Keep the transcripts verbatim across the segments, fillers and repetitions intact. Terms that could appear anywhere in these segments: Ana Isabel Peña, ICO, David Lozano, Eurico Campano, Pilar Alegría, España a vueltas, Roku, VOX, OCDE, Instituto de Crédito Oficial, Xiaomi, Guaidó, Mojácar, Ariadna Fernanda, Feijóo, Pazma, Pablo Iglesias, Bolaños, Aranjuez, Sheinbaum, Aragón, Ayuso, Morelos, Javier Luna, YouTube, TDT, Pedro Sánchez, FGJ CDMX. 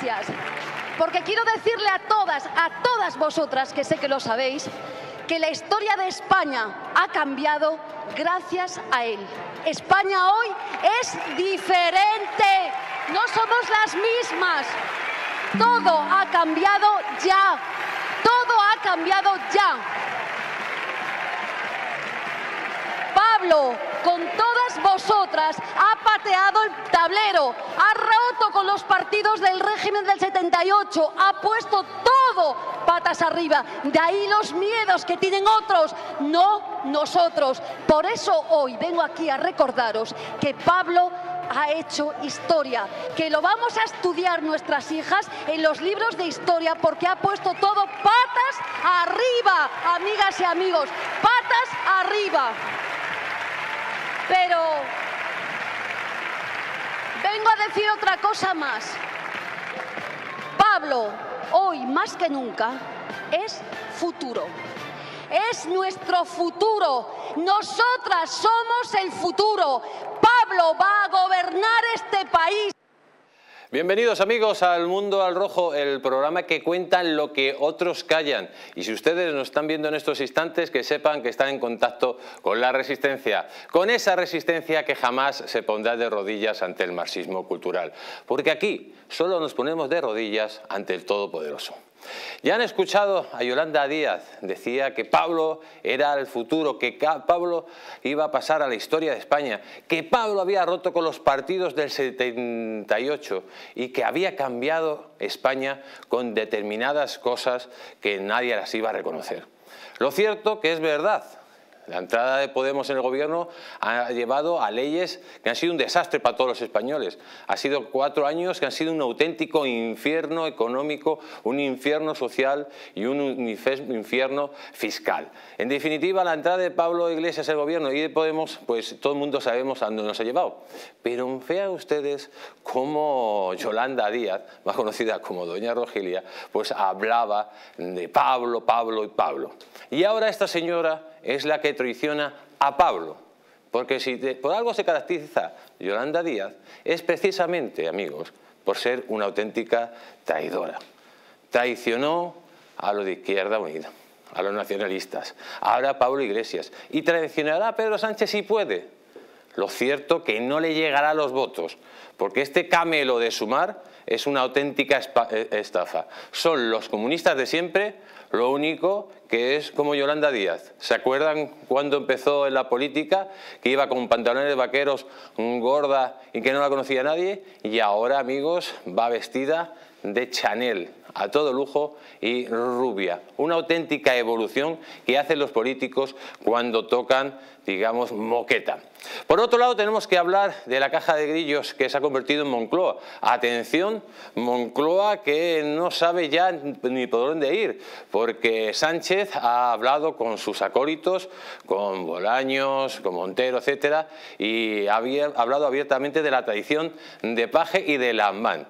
Iglesias, porque quiero decirle a todas, a todas vosotras, que sé que lo sabéis, que la historia de España ha cambiado gracias a él. España hoy es diferente, no somos las mismas. Todo ha cambiado ya, todo ha cambiado ya. Pablo, con todas vosotras, ha pateado el tablero, ha roto con los partidos del régimen del setenta y ocho, ha puesto todo patas arriba. De ahí los miedos que tienen otros, no nosotros. Por eso hoy vengo aquí a recordaros que Pablo ha hecho historia, que lo vamos a estudiar nuestras hijas en los libros de historia porque ha puesto todo patas arriba, amigas y amigos, patas arriba. Pero vengo a decir otra cosa más. Pablo, hoy más que nunca, es futuro. Es nuestro futuro. Nosotras somos el futuro. Pablo va a gobernar este país. Bienvenidos amigos al Mundo al Rojo, el programa que cuenta lo que otros callan. Y si ustedes nos están viendo en estos instantes, que sepan que están en contacto con la resistencia. Con esa resistencia que jamás se pondrá de rodillas ante el marxismo cultural. Porque aquí solo nos ponemos de rodillas ante el Todopoderoso. Ya han escuchado a Yolanda Díaz, decía que Pablo era el futuro, que Pablo iba a pasar a la historia de España, que Pablo había roto con los partidos del setenta y ocho y que había cambiado España con determinadas cosas que nadie las iba a reconocer. Lo cierto que es verdad. La entrada de Podemos en el gobierno ha llevado a leyes que han sido un desastre para todos los españoles. Ha sido cuatro años que han sido un auténtico infierno económico, un infierno social y un infierno fiscal. En definitiva, la entrada de Pablo Iglesias al gobierno y de Podemos, pues todo el mundo sabemos a dónde nos ha llevado. Pero vean ustedes cómo Yolanda Díaz, más conocida como Doña Rogelia, pues hablaba de Pablo, Pablo y Pablo. Y ahora esta señora es la que traiciona a Pablo, porque si de, por algo se caracteriza Yolanda Díaz es precisamente, amigos, por ser una auténtica traidora. Traicionó a lo de Izquierda Unida, a los nacionalistas, ahora a Pablo Iglesias, y traicionará a Pedro Sánchez si puede. Lo cierto que no le llegará los votos, porque este camelo de Sumar es una auténtica estafa. Son los comunistas de siempre. Lo único que es como Yolanda Díaz. ¿Se acuerdan cuando empezó en la política? Que iba con pantalones vaqueros, gorda y que no la conocía nadie. Y ahora, amigos, va vestida de Chanel, a todo lujo y rubia. Una auténtica evolución que hacen los políticos cuando tocan, digamos, moqueta. Por otro lado, tenemos que hablar de la caja de grillos que se ha convertido en Moncloa. Atención, Moncloa que no sabe ya ni por dónde ir, porque Sánchez ha hablado con sus acólitos, con Bolaños, con Montero, etcétera, y ha hablado abiertamente de la traición de Paje y de Lambán.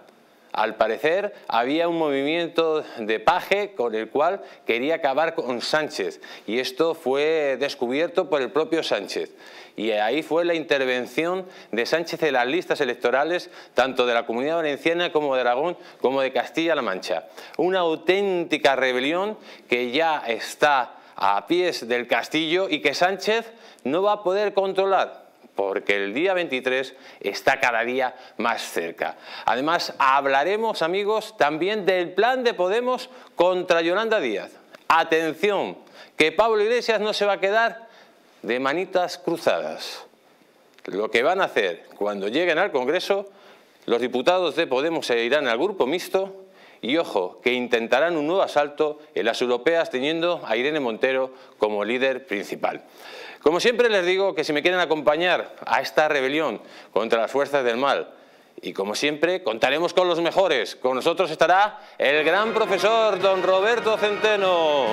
Al parecer había un movimiento de Paje con el cual quería acabar con Sánchez y esto fue descubierto por el propio Sánchez. Y ahí fue la intervención de Sánchez en las listas electorales tanto de la Comunidad Valenciana como de Aragón como de Castilla-La Mancha. Una auténtica rebelión que ya está a pies del castillo y que Sánchez no va a poder controlar, porque el día veintitrés está cada día más cerca. Además, hablaremos, amigos, también del plan de Podemos contra Yolanda Díaz. Atención, que Pablo Iglesias no se va a quedar de manitas cruzadas. Lo que van a hacer cuando lleguen al Congreso, los diputados de Podemos se irán al grupo mixto y, ojo, que intentarán un nuevo asalto en las europeas teniendo a Irene Montero como líder principal. Como siempre les digo que si me quieren acompañar a esta rebelión contra las fuerzas del mal, y como siempre contaremos con los mejores, con nosotros estará el gran profesor don Roberto Centeno.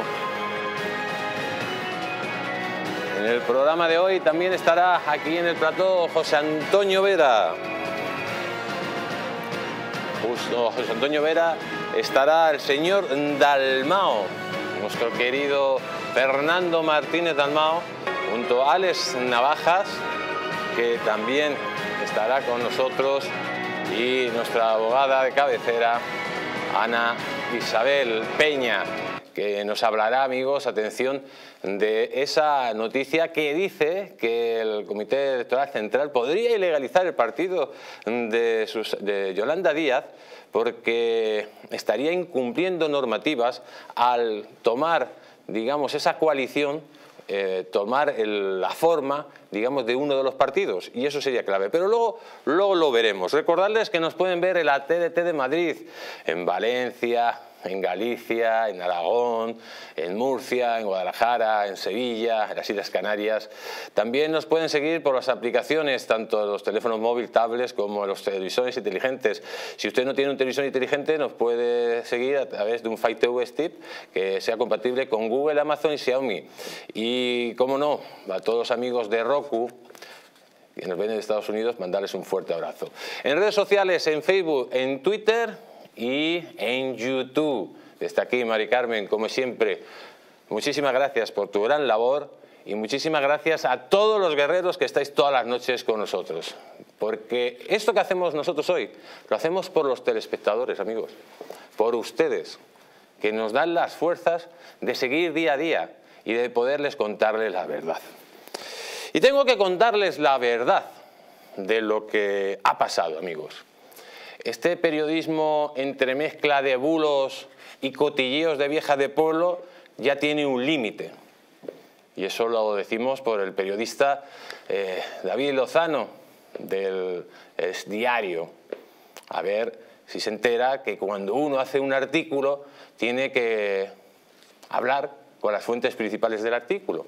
En el programa de hoy también estará aquí en el plató José Antonio Vera. Justo José Antonio Vera estará el señor Dalmao, nuestro querido Fernando Martínez Dalmao, junto a Alex Navajas, que también estará con nosotros, y nuestra abogada de cabecera, Ana Isabel Peña, que nos hablará, amigos, atención, de esa noticia que dice que el Comité Electoral Central podría ilegalizar el partido de, sus, de Yolanda Díaz porque estaría incumpliendo normativas al tomar, digamos, esa coalición, eh, tomar el, la forma, digamos, de uno de los partidos, y eso sería clave, pero luego, luego lo veremos. Recordarles que nos pueden ver en la T D T de Madrid, en Valencia, en Galicia, en Aragón, en Murcia, en Guadalajara, en Sevilla, en las Islas Canarias. También nos pueden seguir por las aplicaciones, tanto los teléfonos móviles, tablets, como los televisores inteligentes. Si usted no tiene un televisor inteligente, nos puede seguir a través de un Fire T V Stick que sea compatible con Google, Amazon y Xiaomi. Y, como no, a todos los amigos de Roku, que nos ven de Estados Unidos, mandarles un fuerte abrazo. En redes sociales, en Facebook, en Twitter y en YouTube. Desde aquí, Mari Carmen, como siempre, muchísimas gracias por tu gran labor y muchísimas gracias a todos los guerreros que estáis todas las noches con nosotros. Porque esto que hacemos nosotros hoy, lo hacemos por los telespectadores, amigos, por ustedes, que nos dan las fuerzas de seguir día a día y de poderles contarles la verdad. Y tengo que contarles la verdad de lo que ha pasado, amigos. Este periodismo entremezcla de bulos y cotilleos de vieja de pueblo ya tiene un límite. Y eso lo decimos por el periodista eh, David Lozano, del Esdiario. A ver si se entera que cuando uno hace un artículo tiene que hablar con las fuentes principales del artículo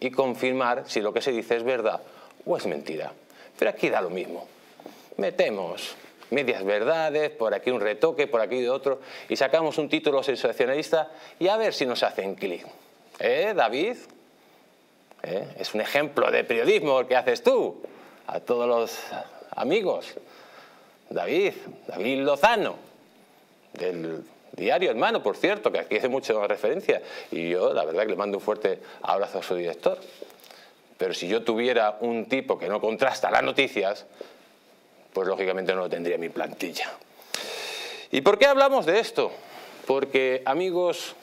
y confirmar si lo que se dice es verdad o es mentira. Pero aquí da lo mismo. Metemos medias verdades, por aquí un retoque, por aquí de otro, y sacamos un título sensacionalista y a ver si nos hacen clic. ¿Eh, David? ¿Eh? Es un ejemplo de periodismo el que haces tú, a todos los amigos. David, David Lozano, del Diario Hermano, por cierto, que aquí hace mucha referencia, y yo la verdad que le mando un fuerte abrazo a su director. Pero si yo tuviera un tipo que no contrasta las noticias, pues lógicamente no lo tendría en mi plantilla. ¿Y por qué hablamos de esto? Porque, amigos,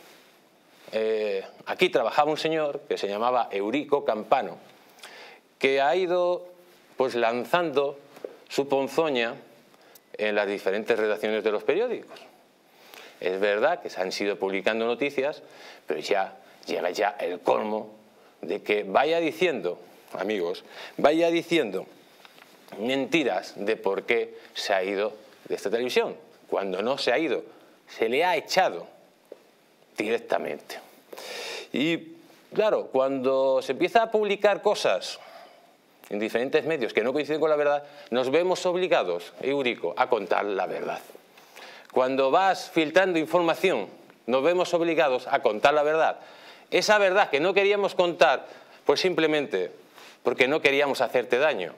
eh, aquí trabajaba un señor que se llamaba Eurico Campano, que ha ido pues lanzando su ponzoña en las diferentes redacciones de los periódicos. Es verdad que se han sido publicando noticias, pero ya llega ya el colmo de que vaya diciendo, amigos, vaya diciendo mentiras de por qué se ha ido de esta televisión, cuando no se ha ido, se le ha echado directamente. Y claro, cuando se empieza a publicar cosas en diferentes medios que no coinciden con la verdad, nos vemos obligados, Eurico, a contar la verdad. Cuando vas filtrando información, nos vemos obligados a contar la verdad. Esa verdad que no queríamos contar, pues simplemente porque no queríamos hacerte daño.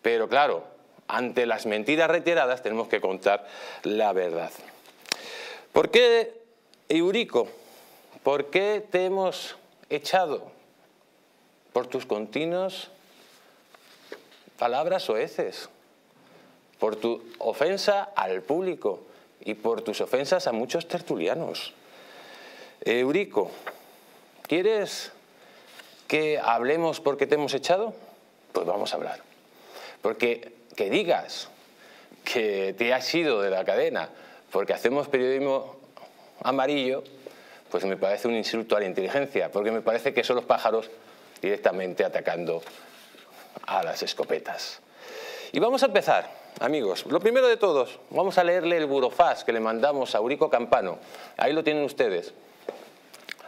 Pero claro, ante las mentiras reiteradas tenemos que contar la verdad. ¿Por qué, Eurico? ¿Por qué te hemos echado? Por tus continuas palabras soeces, por tu ofensa al público y por tus ofensas a muchos tertulianos. Eurico, ¿quieres que hablemos por qué te hemos echado? Pues vamos a hablar. Porque que digas que te has ido de la cadena porque hacemos periodismo amarillo, pues me parece un insulto a la inteligencia, porque me parece que son los pájaros directamente atacando a las escopetas. Y vamos a empezar, amigos. Lo primero de todos, vamos a leerle el burofax que le mandamos a Eurico Campano. Ahí lo tienen ustedes.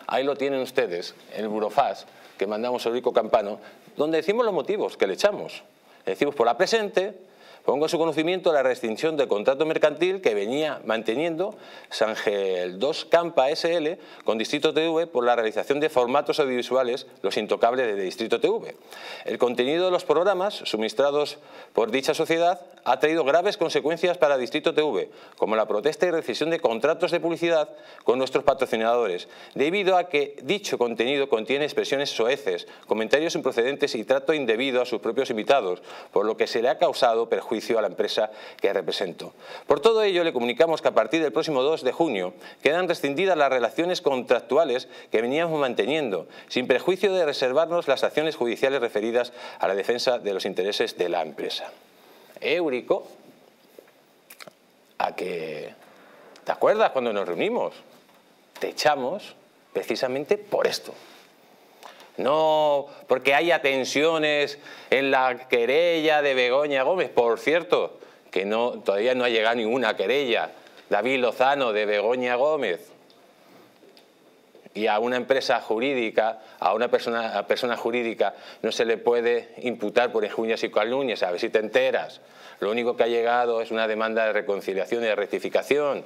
Ahí lo tienen ustedes, el burofax que mandamos a Eurico Campano, donde decimos los motivos que le echamos. Le decimos, por la presente, pongo en su conocimiento la rescisión del contrato mercantil que venía manteniendo Sangel dos Campa S L con Distrito T V por la realización de formatos audiovisuales Los Intocables de Distrito T V. El contenido de los programas suministrados por dicha sociedad ha traído graves consecuencias para Distrito T V, como la protesta y rescisión de contratos de publicidad con nuestros patrocinadores, debido a que dicho contenido contiene expresiones soeces, comentarios improcedentes y trato indebido a sus propios invitados, por lo que se le ha causado perjuicio perjuicio a la empresa que represento. Por todo ello, le comunicamos que a partir del próximo dos de junio quedan rescindidas las relaciones contractuales que veníamos manteniendo, sin perjuicio de reservarnos las acciones judiciales referidas a la defensa de los intereses de la empresa. Eurico, a que, ¿te acuerdas cuando nos reunimos? Te echamos precisamente por esto. No porque haya tensiones en la querella de Begoña Gómez. Por cierto, que no, todavía no ha llegado ninguna querella. David Lozano de Begoña Gómez. Y a una empresa jurídica, a una persona, a persona jurídica, no se le puede imputar por injurias y calumnias. A ver si te enteras. Lo único que ha llegado es una demanda de reconciliación y de rectificación.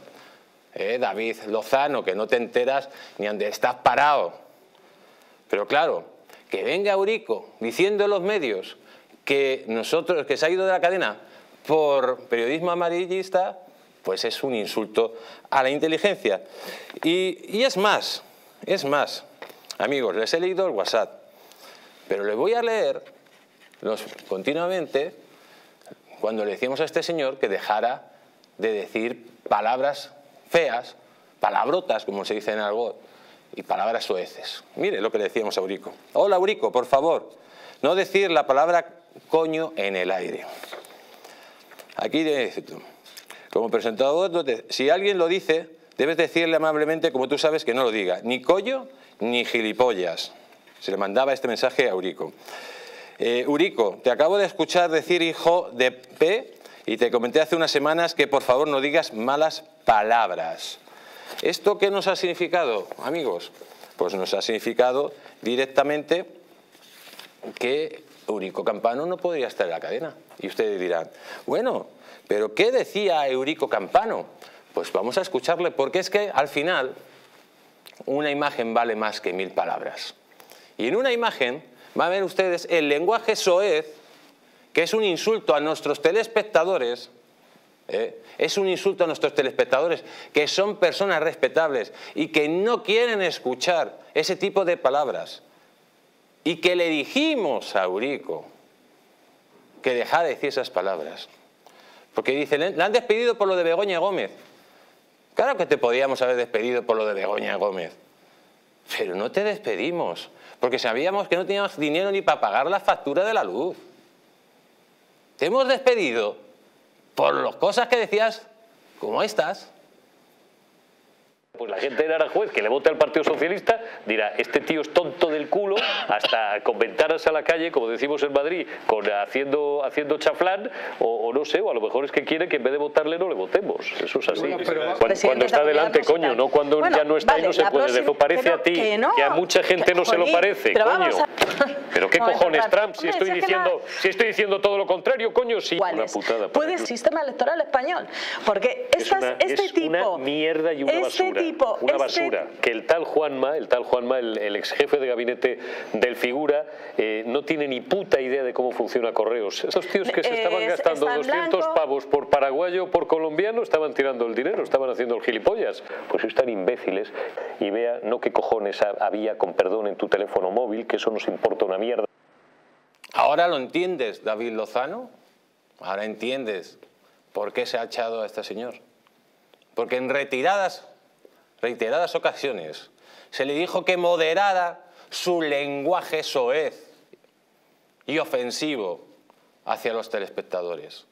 Eh, David Lozano, que no te enteras ni donde estás parado. Pero claro, que venga Eurico diciendo en los medios que nosotros, que se ha ido de la cadena por periodismo amarillista, pues es un insulto a la inteligencia. Y, y es más, es más, amigos, les he leído el WhatsApp, pero les voy a leer los, continuamente cuando le decíamos a este señor que dejara de decir palabras feas, palabrotas, como se dice en argot, y palabras soeces. Mire lo que le decíamos a Eurico. Hola, Eurico, por favor, no decir la palabra coño en el aire. Aquí dice, como presentador, si alguien lo dice, debes decirle amablemente, como tú sabes, que no lo diga. Ni coño, ni gilipollas. Se le mandaba este mensaje a Eurico. Eh, Eurico, te acabo de escuchar decir hijo de P y te comenté hace unas semanas que por favor no digas malas palabras. ¿Esto qué nos ha significado, amigos? Pues nos ha significado directamente que Eurico Campano no podría estar en la cadena. Y ustedes dirán, bueno, ¿pero qué decía Eurico Campano? Pues vamos a escucharle, porque es que al final una imagen vale más que mil palabras. Y en una imagen van a ver ustedes el lenguaje soez, que es un insulto a nuestros telespectadores. Eh, es un insulto a nuestros telespectadores, que son personas respetables y que no quieren escuchar ese tipo de palabras, y que le dijimos a Eurico que dejara de decir esas palabras, porque dicen, le han despedido por lo de Begoña Gómez. Claro que te podíamos haber despedido por lo de Begoña Gómez, pero no te despedimos porque sabíamos que no teníamos dinero ni para pagar la factura de la luz. Te hemos despedido por las cosas que decías, como estas. Pues la gente de Aranjuez que le vote al Partido Socialista dirá, este tío es tonto del culo, hasta con ventanas a la calle, como decimos en Madrid, con haciendo, haciendo chaflán, o, o no sé, o a lo mejor es que quiere que en vez de votarle no le votemos. Eso es así. Bueno, pero, cuando, cuando está delante, coño, no cuando bueno, ya no está vale, y no se puede. Próxima, eso parece a ti, que, no, que a mucha gente que, no se lo parece, pero coño. A... Pero qué no, cojones, Trump, si estoy, diciendo, la... si estoy diciendo todo lo contrario, coño, sí. Una putada. Puede el sistema electoral español, porque estas, es una, este es tipo... una mierda y una este... basura. Tipo, una basura, este... que el tal Juanma, el tal Juanma, el, el ex jefe de gabinete del Figura, eh, no tiene ni puta idea de cómo funciona Correos. Esos tíos que se estaban es, gastando doscientos blanco. pavos por paraguayo o por colombiano, estaban tirando el dinero, estaban haciendo el gilipollas. Pues están imbéciles y vea, no qué cojones había, con perdón, en tu teléfono móvil, que eso nos importa una mierda. ¿Ahora lo entiendes, David Lozano? Ahora entiendes por qué se ha echado a este señor. Porque en retiradas... reiteradas ocasiones se le dijo que moderara su lenguaje soez y ofensivo hacia los telespectadores.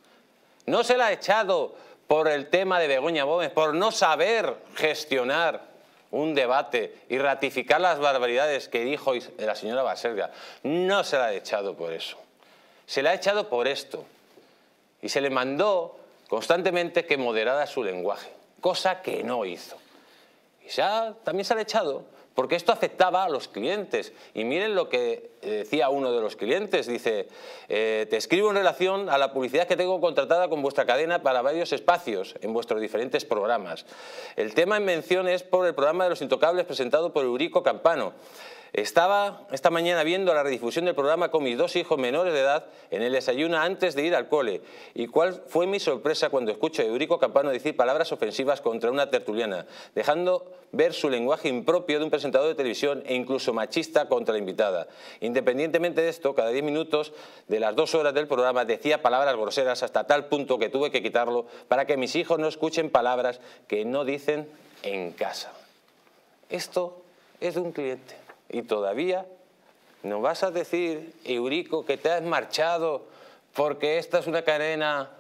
No se la ha echado por el tema de Begoña Gómez, por no saber gestionar un debate y ratificar las barbaridades que dijo la señora Baselga. No se la ha echado por eso. Se la ha echado por esto. Y se le mandó constantemente que moderara su lenguaje, cosa que no hizo. Y se ha, también se han echado porque esto afectaba a los clientes. Y miren lo que decía uno de los clientes. Dice, eh, te escribo en relación a la publicidad que tengo contratada con vuestra cadena para varios espacios en vuestros diferentes programas. El tema en mención es por el programa de los Intocables presentado por Eurico Campano. Estaba esta mañana viendo la redifusión del programa con mis dos hijos menores de edad en el desayuno antes de ir al cole. ¿Y cuál fue mi sorpresa cuando escucho a Eurico Campano decir palabras ofensivas contra una tertuliana, dejando ver su lenguaje impropio de un presentador de televisión e incluso machista contra la invitada? Independientemente de esto, cada diez minutos de las dos horas del programa decía palabras groseras hasta tal punto que tuve que quitarlo para que mis hijos no escuchen palabras que no dicen en casa. Esto es de un cliente. Y todavía nos vas a decir, Eurico, que te has marchado porque esta es una cadena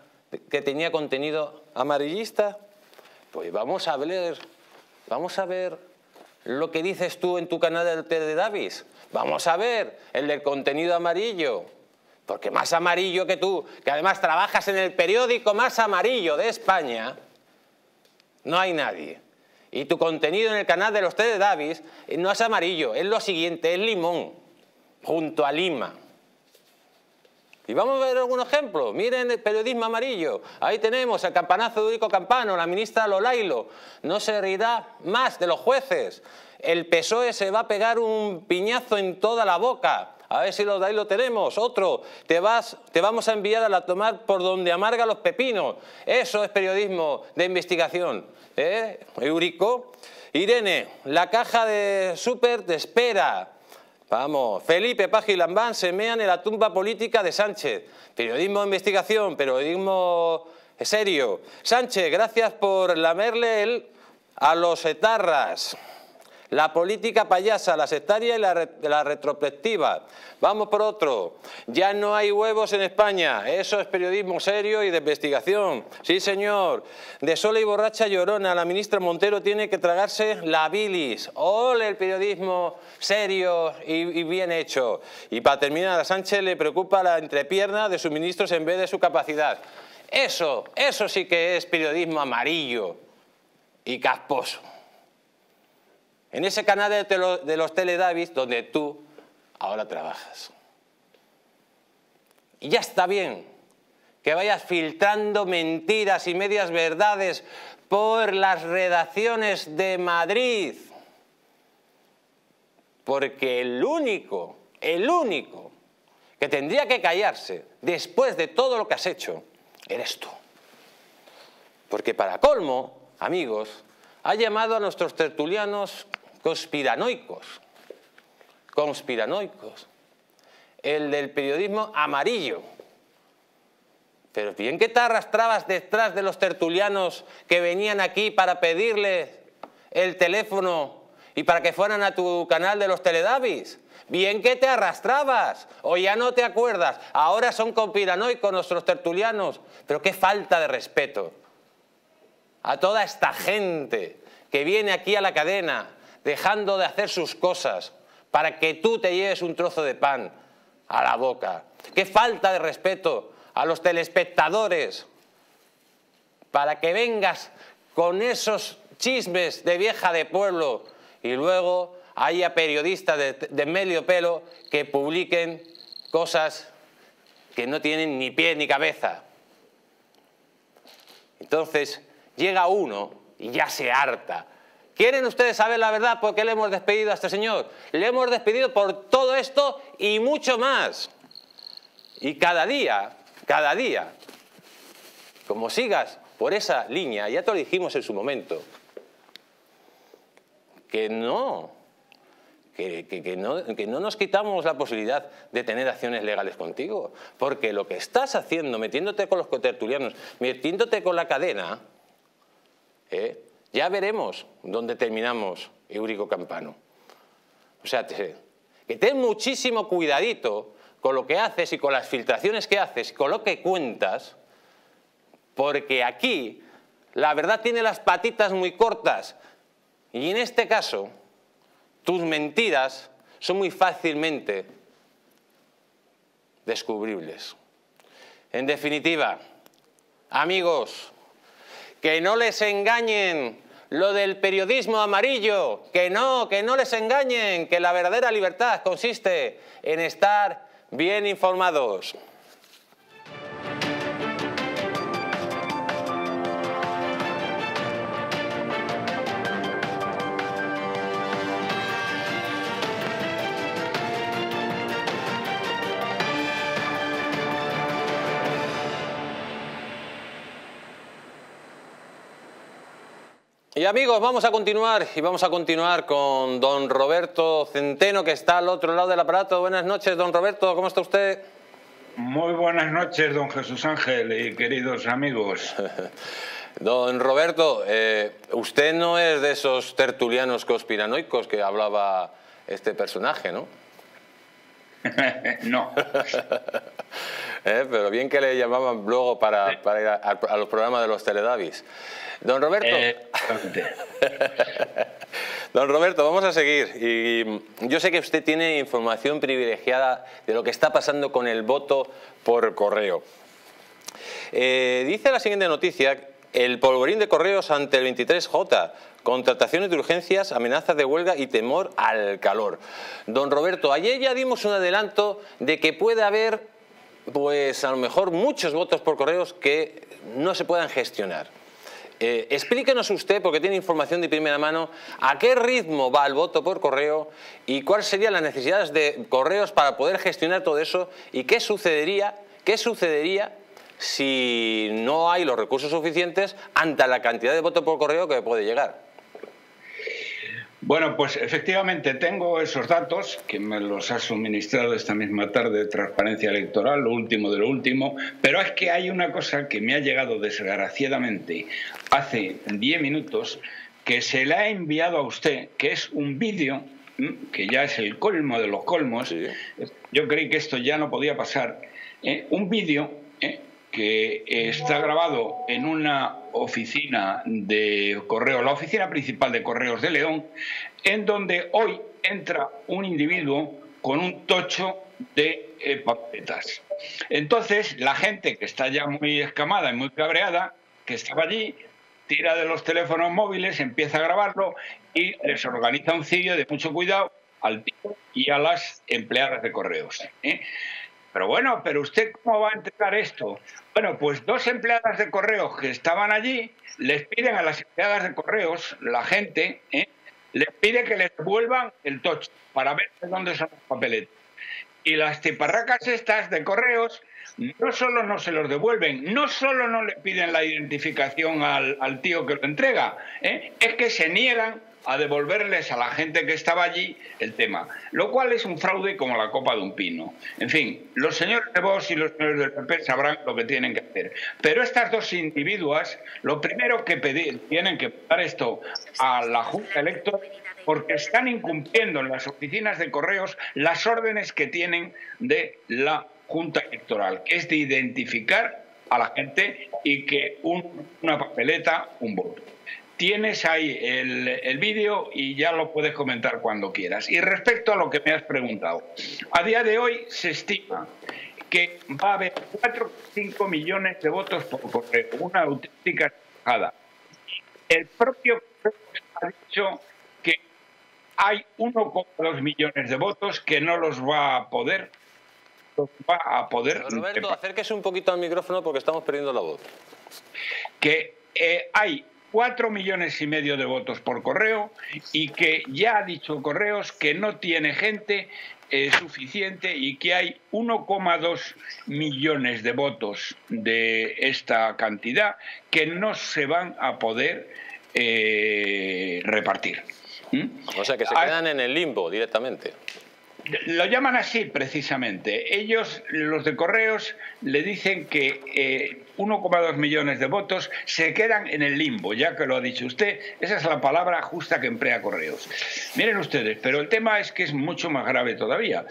que tenía contenido amarillista. Pues vamos a ver, vamos a ver lo que dices tú en tu canal de, de Davis. Vamos a ver el del contenido amarillo. Porque más amarillo que tú, que además trabajas en el periódico más amarillo de España, no hay nadie. Y tu contenido en el canal de los T de Davis no es amarillo, es lo siguiente, es limón, junto a Lima. Y vamos a ver algún ejemplo. Miren el periodismo amarillo. Ahí tenemos el campanazo de Eurico Campano, la ministra Lolailo. No se reirá más de los jueces. El P S O E se va a pegar un piñazo en toda la boca. A ver si lo de ahí lo tenemos. Otro, te, vas, te vamos a enviar a la tomar por donde amarga los pepinos. Eso es periodismo de investigación. ¿Eh? Eurico. Irene, la caja de súper te espera. Vamos. Felipe, Paje y Lambán semean en la tumba política de Sánchez. Periodismo de investigación, periodismo serio. Sánchez, gracias por lamerle el a los etarras. La política payasa, la sectaria y la, la retrospectiva. Vamos por otro. Ya no hay huevos en España. Eso es periodismo serio y de investigación. Sí, señor. De sola y borracha llorona, la ministra Montero tiene que tragarse la bilis. ¡Ole el periodismo serio y, y bien hecho! Y para terminar, a Sánchez le preocupa la entrepierna de sus ministros en vez de su capacidad. Eso, eso sí que es periodismo amarillo y casposo. En ese canal de, de los Teledavis donde tú ahora trabajas. Y ya está bien que vayas filtrando mentiras y medias verdades por las redacciones de Madrid. Porque el único, el único que tendría que callarse después de todo lo que has hecho, eres tú. Porque para colmo, amigos, ha llamado a nuestros tertulianos conspiranoicos, conspiranoicos, el del periodismo amarillo. Pero bien que te arrastrabas detrás de los tertulianos que venían aquí para pedirles el teléfono y para que fueran a tu canal de los Teledavis. Bien que te arrastrabas, o ya no te acuerdas, ahora son conspiranoicos nuestros tertulianos, pero qué falta de respeto a toda esta gente que viene aquí a la cadena dejando de hacer sus cosas para que tú te lleves un trozo de pan a la boca. Qué falta de respeto a los telespectadores para que vengas con esos chismes de vieja de pueblo y luego haya periodistas de, de medio pelo que publiquen cosas que no tienen ni pie ni cabeza. Entonces llega uno y ya se harta. ¿Quieren ustedes saber la verdad por qué le hemos despedido a este señor? Le hemos despedido por todo esto y mucho más. Y cada día, cada día, como sigas por esa línea, ya te lo dijimos en su momento, que no, que, que, que no, que no nos quitamos la posibilidad de tener acciones legales contigo. Porque lo que estás haciendo, metiéndote con los cotertulianos, metiéndote con la cadena, ¿eh? Ya veremos dónde terminamos, Eurico Campano. O sea, te, que ten muchísimo cuidadito con lo que haces y con las filtraciones que haces y con lo que cuentas, porque aquí la verdad tiene las patitas muy cortas y en este caso tus mentiras son muy fácilmente descubribles. En definitiva, amigos, que no les engañen lo del periodismo amarillo, que no, que no les engañen, que la verdadera libertad consiste en estar bien informados. Y amigos, vamos a continuar y vamos a continuar con don Roberto Centeno, que está al otro lado del aparato. Buenas noches, don Roberto, ¿cómo está usted? Muy buenas noches, don Jesús Ángel y queridos amigos. Don Roberto, eh, usted no es de esos tertulianos conspiranoicos que hablaba este personaje, ¿no? No. Eh, pero bien que le llamaban luego para, para ir a, a los programas de los Teledavis. Don Roberto. Eh, Don Roberto, vamos a seguir. Y yo sé que usted tiene información privilegiada de lo que está pasando con el voto por correo. Eh, dice la siguiente noticia: el polvorín de correos ante el veintitrés J, contrataciones de urgencias, amenazas de huelga y temor al calor. Don Roberto, ayer ya dimos un adelanto de que puede haber, pues a lo mejor, muchos votos por correos que no se puedan gestionar. Eh, explíquenos usted, porque tiene información de primera mano, a qué ritmo va el voto por correo y cuáles serían las necesidades de correos para poder gestionar todo eso y qué sucedería, qué sucedería si no hay los recursos suficientes ante la cantidad de votos por correo que puede llegar. Bueno, pues efectivamente tengo esos datos que me los ha suministrado esta misma tarde de Transparencia Electoral, lo último de lo último, pero es que hay una cosa que me ha llegado desgraciadamente hace diez minutos, que se le ha enviado a usted, que es un vídeo, que ya es el colmo de los colmos. Sí. Yo creí que esto ya no podía pasar, ¿eh? Un vídeo ¿eh? que está grabado en una oficina de correos, la oficina principal de correos de León, en donde hoy entra un individuo con un tocho de eh, papeletas. Entonces, la gente que está ya muy escamada y muy cabreada, que estaba allí, tira de los teléfonos móviles, empieza a grabarlo y les organiza un cillo de mucho cuidado al tipo y a las empleadas de correos, ¿eh? Pero bueno, ¿pero usted cómo va a entregar esto? Bueno, pues dos empleadas de correos que estaban allí les piden a las empleadas de correos, la gente, ¿eh? les pide que les devuelvan el tocho para ver de dónde son los papeletes. Y las tiparracas estas de correos no solo no se los devuelven, no solo no le piden la identificación al, al tío que lo entrega, ¿eh? es que se niegan a devolverles a la gente que estaba allí el tema, lo cual es un fraude como la copa de un pino. En fin, los señores de Vox y los señores del P P sabrán lo que tienen que hacer. Pero estas dos individuas, lo primero que pedir, tienen que dar esto a la Junta Electoral, porque están incumpliendo en las oficinas de correos las órdenes que tienen de la Junta Electoral, que es de identificar a la gente y que un, una papeleta, un voto. Tienes ahí el, el vídeo y ya lo puedes comentar cuando quieras. Y respecto a lo que me has preguntado, a día de hoy se estima que va a haber cuatro o cinco millones de votos por correo, una auténtica tajada. El propio ha dicho que hay uno coma dos millones de votos que no los va a poder, los va a poder. Roberto, acérquese un poquito al micrófono porque estamos perdiendo la voz. Que eh, hay Cuatro millones y medio de votos por correo y que ya ha dicho Correos que no tiene gente eh, suficiente y que hay uno coma dos millones de votos de esta cantidad que no se van a poder eh, repartir. ¿Mm? O sea, que se quedan en el limbo directamente. Lo llaman así precisamente. Ellos, los de Correos, le dicen que eh, uno coma dos millones de votos se quedan en el limbo, ya que lo ha dicho usted. Esa es la palabra justa que emplea Correos. Miren ustedes, pero el tema es que es mucho más grave todavía.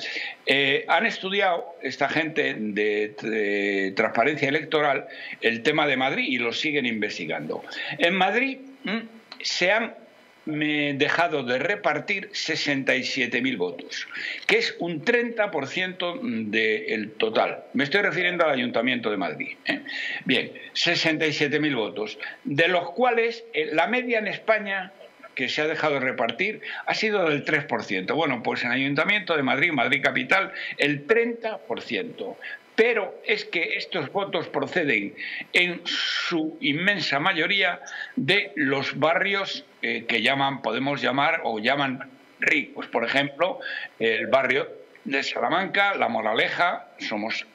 Eh, han estudiado esta gente de, de Transparencia Electoral el tema de Madrid y lo siguen investigando. En Madrid ¿m? se han me he dejado de repartir sesenta y siete mil votos, que es un treinta por ciento del total. Me estoy refiriendo al Ayuntamiento de Madrid, ¿eh? Bien, sesenta y siete mil votos, de los cuales la media en España que se ha dejado de repartir ha sido del tres por ciento. Bueno, pues en el Ayuntamiento de Madrid, Madrid Capital, el treinta por ciento. Pero es que estos votos proceden en su inmensa mayoría de los barrios eh, que llaman, podemos llamar o llaman ricos. Por ejemplo, el barrio de Salamanca, La Moraleja, Somos,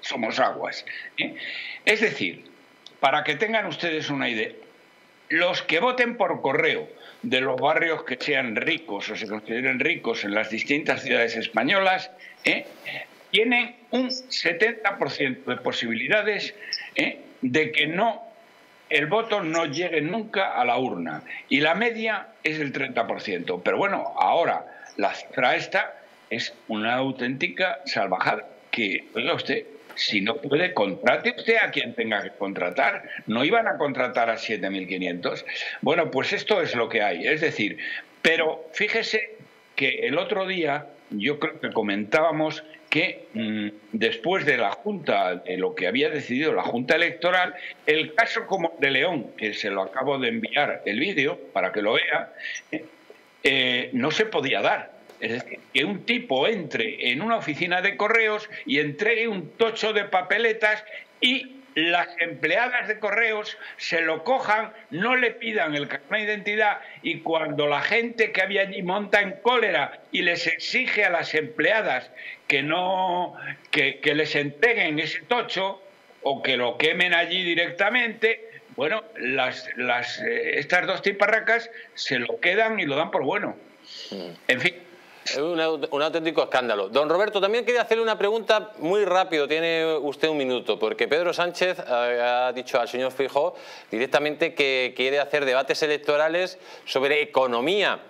Somos Aguas, ¿eh? Es decir, para que tengan ustedes una idea, los que voten por correo de los barrios que sean ricos o se consideren ricos en las distintas ciudades españolas, ¿eh?, tienen un setenta por ciento de posibilidades, ¿eh?, de que no, el voto no llegue nunca a la urna. Y la media es el treinta por ciento. Pero bueno, ahora la cifra esta es una auténtica salvajada que, oiga usted, si no puede, contrate usted a quien tenga que contratar. No iban a contratar a siete mil quinientos. Bueno, pues esto es lo que hay. Es decir, pero fíjese que el otro día yo creo que comentábamos que mmm, después de la Junta, de lo que había decidido la Junta Electoral, el caso como de León, que se lo acabo de enviar el vídeo para que lo vea, eh, no se podía dar. Es decir, que un tipo entre en una oficina de correos y entregue un tocho de papeletas y las empleadas de correos se lo cojan, no le pidan el carnet de identidad, y cuando la gente que había allí monta en cólera y les exige a las empleadas que no que, que les entreguen ese tocho o que lo quemen allí directamente, bueno, las, las, eh, estas dos tiparracas se lo quedan y lo dan por bueno. En fin. Es un, un auténtico escándalo. Don Roberto, también quería hacerle una pregunta muy rápido. Tiene usted un minuto, porque Pedro Sánchez ha dicho al señor Feijóo directamente que quiere hacer debates electorales sobre economía.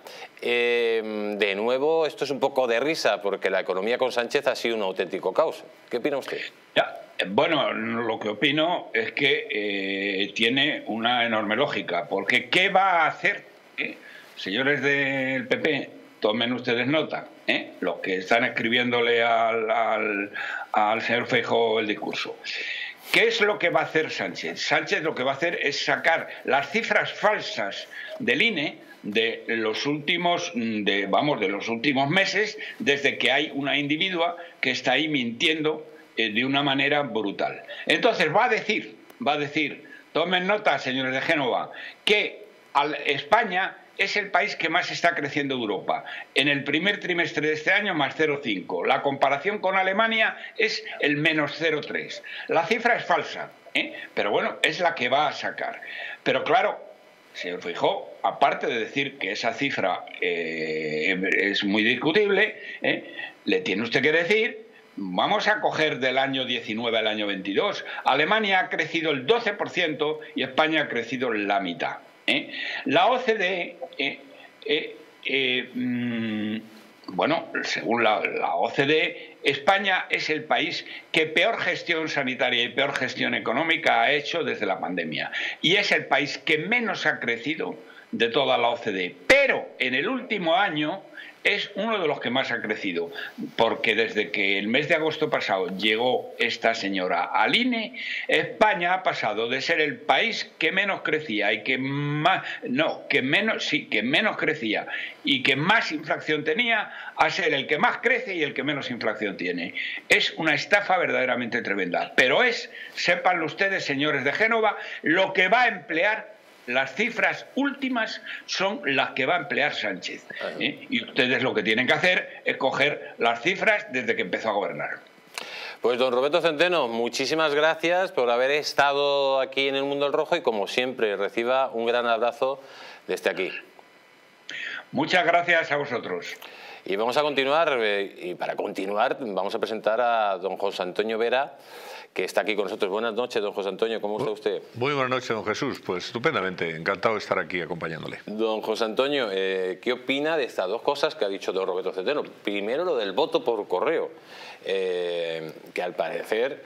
Eh, de nuevo, esto es un poco de risa, porque la economía con Sánchez ha sido un auténtico caos. ¿Qué opina usted? Ya, bueno, lo que opino es que eh, tiene una enorme lógica, porque ¿qué va a hacer? ¿Eh? Señores del P P, tomen ustedes nota, ¿eh?, los que están escribiéndole al, al, al señor Feijóo el discurso. ¿Qué es lo que va a hacer Sánchez? Sánchez lo que va a hacer es sacar las cifras falsas del I N E de los últimos, de, vamos, de los últimos meses, desde que hay una individua que está ahí mintiendo eh, de una manera brutal. Entonces va a decir, va a decir, tomen nota, señores de Génova, que al, España es el país que más está creciendo de Europa. En el primer trimestre de este año, más cero coma cinco. La comparación con Alemania es el menos cero coma tres. La cifra es falsa, ¿eh?, pero bueno, es la que va a sacar. Pero claro, señor Feijóo, aparte de decir que esa cifra eh, es muy discutible, ¿eh?, le tiene usted que decir, vamos a coger del año diecinueve al año veintidós. Alemania ha crecido el doce por ciento y España ha crecido la mitad. ¿Eh? La O C D E, eh, eh, eh, mmm, bueno, según la, la O C D E, España es el país que peor gestión sanitaria y peor gestión económica ha hecho desde la pandemia. Y es el país que menos ha crecido de toda la O C D E. Pero en el último año es uno de los que más ha crecido, porque desde que el mes de agosto pasado llegó esta señora al I N E, España ha pasado de ser el país que menos crecía y que más, no, que menos, sí, que menos crecía y que más inflación tenía, a ser el que más crece y el que menos inflación tiene. Es una estafa verdaderamente tremenda. Pero es, sepan ustedes, señores de Génova, lo que va a emplear. Las cifras últimas son las que va a emplear Sánchez, ¿eh? Y ustedes lo que tienen que hacer es coger las cifras desde que empezó a gobernar. Pues don Roberto Centeno, muchísimas gracias por haber estado aquí en El Mundo del Rojo, y como siempre reciba un gran abrazo desde aquí. Muchas gracias a vosotros. Y vamos a continuar, y para continuar vamos a presentar a don José Antonio Vera, que está aquí con nosotros. Buenas noches, don José Antonio, ¿cómo está usted? Muy buenas noches, don Jesús, pues estupendamente, encantado de estar aquí acompañándole. Don José Antonio, eh, ¿qué opina de estas dos cosas que ha dicho don Roberto Centeno? Primero, lo del voto por correo, eh, que al parecer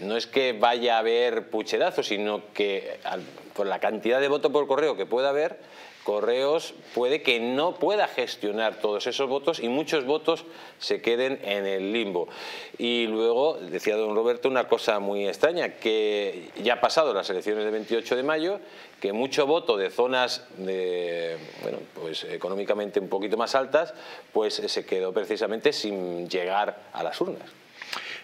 no es que vaya a haber pucherazos, sino que al, por la cantidad de votos por correo que pueda haber, Correos puede que no pueda gestionar todos esos votos y muchos votos se queden en el limbo. Y luego, decía don Roberto, una cosa muy extraña, que ya ha pasado las elecciones del veintiocho de mayo, que mucho voto de zonas de, bueno, pues económicamente un poquito más altas, pues se quedó precisamente sin llegar a las urnas.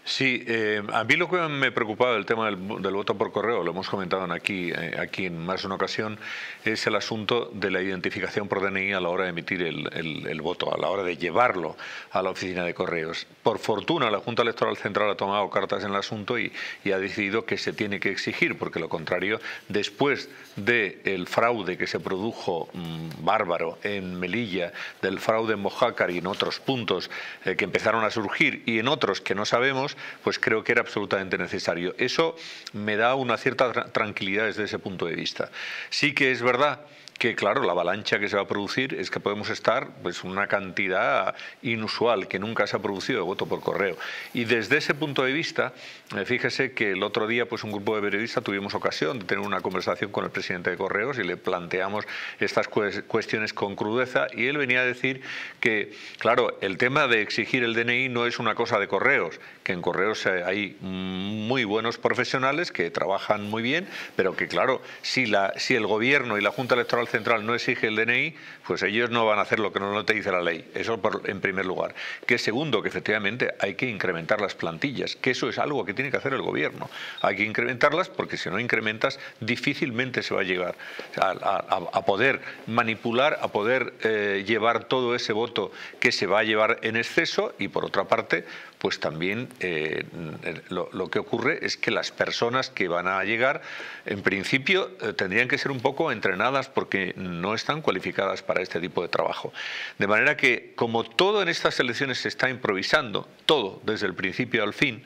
Sí, eh, a mí lo que me preocupaba del tema del, del voto por correo, lo hemos comentado en aquí, eh, aquí en más de una ocasión, es el asunto de la identificación por D N I a la hora de emitir el, el, el voto, a la hora de llevarlo a la oficina de correos. Por fortuna, la Junta Electoral Central ha tomado cartas en el asunto y, y ha decidido que se tiene que exigir, porque lo contrario, después del fraude que se produjo mmm, bárbaro en Melilla, del fraude en Mojácar y en otros puntos eh, que empezaron a surgir y en otros que no sabemos, pues creo que era absolutamente necesario. Eso me da una cierta tra- tranquilidad desde ese punto de vista. Sí que es verdad que, claro, la avalancha que se va a producir es que podemos estar pues una cantidad inusual que nunca se ha producido de voto por correo. Y desde ese punto de vista, eh, fíjese que el otro día pues un grupo de periodistas tuvimos ocasión de tener una conversación con el presidente de Correos y le planteamos estas cues- cuestiones con crudeza y él venía a decir que, claro, el tema de exigir el D N I no es una cosa de Correos, que en Correos hay muy buenos profesionales que trabajan muy bien, pero que, claro, si, la, si el Gobierno y la Junta Electoral Central no exige el D N I, pues ellos no van a hacer lo que no te dice la ley. Eso por, en primer lugar. Que segundo, que efectivamente hay que incrementar las plantillas, que eso es algo que tiene que hacer el Gobierno. Hay que incrementarlas porque si no incrementas difícilmente se va a llegar a, a, a poder manipular, a poder eh, llevar todo ese voto que se va a llevar en exceso y por otra parte, pues también eh, lo, lo que ocurre es que las personas que van a llegar en principio eh, tendrían que ser un poco entrenadas porque no están cualificadas para este tipo de trabajo. De manera que como todo en estas elecciones se está improvisando, todo desde el principio al fin,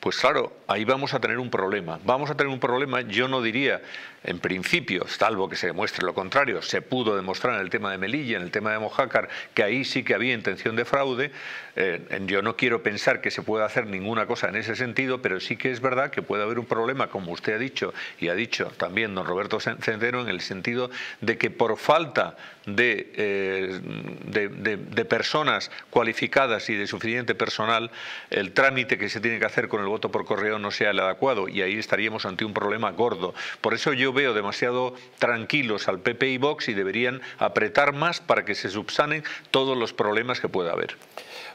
pues claro, ahí vamos a tener un problema. Vamos a tener un problema, yo no diría, en principio, salvo que se demuestre lo contrario, se pudo demostrar en el tema de Melilla, en el tema de Mojácar, que ahí sí que había intención de fraude. Eh, yo no quiero pensar que se pueda hacer ninguna cosa en ese sentido, pero sí que es verdad que puede haber un problema, como usted ha dicho, y ha dicho también don Roberto Centeno, en el sentido de que por falta de, eh, de, de, de personas cualificadas y de suficiente personal, el trámite que se tiene que hacer con el voto por correo no sea el adecuado y ahí estaríamos ante un problema gordo. Por eso yo veo demasiado tranquilos al P P y Vox y deberían apretar más para que se subsanen todos los problemas que pueda haber.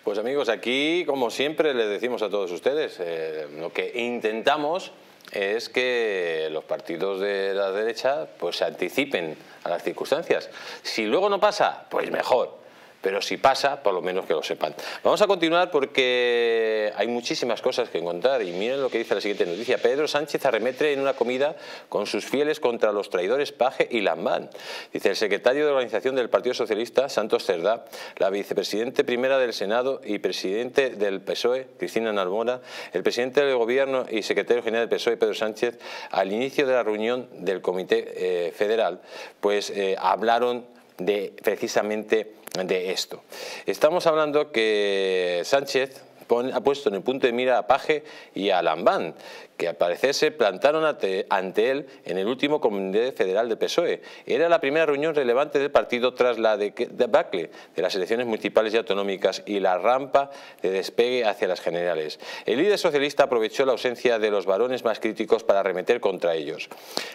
Pues amigos, aquí como siempre les decimos a todos ustedes, eh, lo que intentamos es que los partidos de la derecha pues se anticipen a las circunstancias. Si luego no pasa, pues mejor. Pero si pasa, por lo menos que lo sepan. Vamos a continuar porque hay muchísimas cosas que contar. Y miren lo que dice la siguiente noticia. Pedro Sánchez arremete en una comida con sus fieles contra los traidores Paje y Lambán. Dice el secretario de Organización del Partido Socialista, Santos Cerdá, la vicepresidente primera del Senado y presidente del P S O E, Cristina Narbona, el presidente del Gobierno y secretario general del P S O E, Pedro Sánchez, al inicio de la reunión del Comité eh, Federal, pues eh, hablaron de precisamente de esto. Estamos hablando que Sánchez pon, ha puesto en el punto de mira a Paje y a Lambán, que al parecer se plantaron ante, ante él en el último Comité Federal del P S O E. Era la primera reunión relevante del partido tras la debacle de las elecciones municipales y autonómicas y la rampa de despegue hacia las generales. El líder socialista aprovechó la ausencia de los varones más críticos para arremeter contra ellos.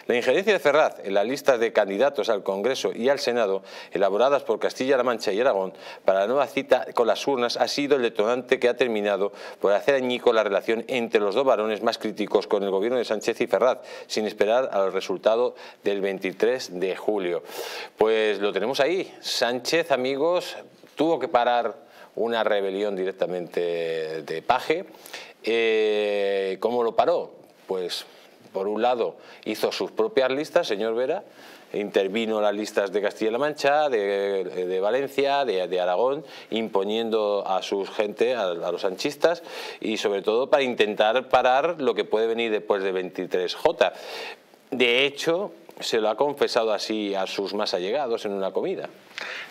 La injerencia de Ferraz en las listas de candidatos al Congreso y al Senado, elaboradas por Castilla-La Mancha y Aragón, para la nueva cita con las urnas ha sido el detonante que ha terminado por hacer añico la relación entre los dos varones más críticos con el gobierno de Sánchez y Ferraz, sin esperar al resultado del veintitrés de julio. Pues lo tenemos ahí. Sánchez, amigos, tuvo que parar una rebelión directamente de Paje. Eh, ¿Cómo lo paró? Pues, por un lado, hizo sus propias listas, señor Vera, intervino las listas de Castilla-La Mancha, de, de Valencia, de, de Aragón, imponiendo a su gente, a, a los sanchistas, y sobre todo para intentar parar lo que puede venir después de veintitrés J. De hecho, se lo ha confesado así a sus más allegados en una comida.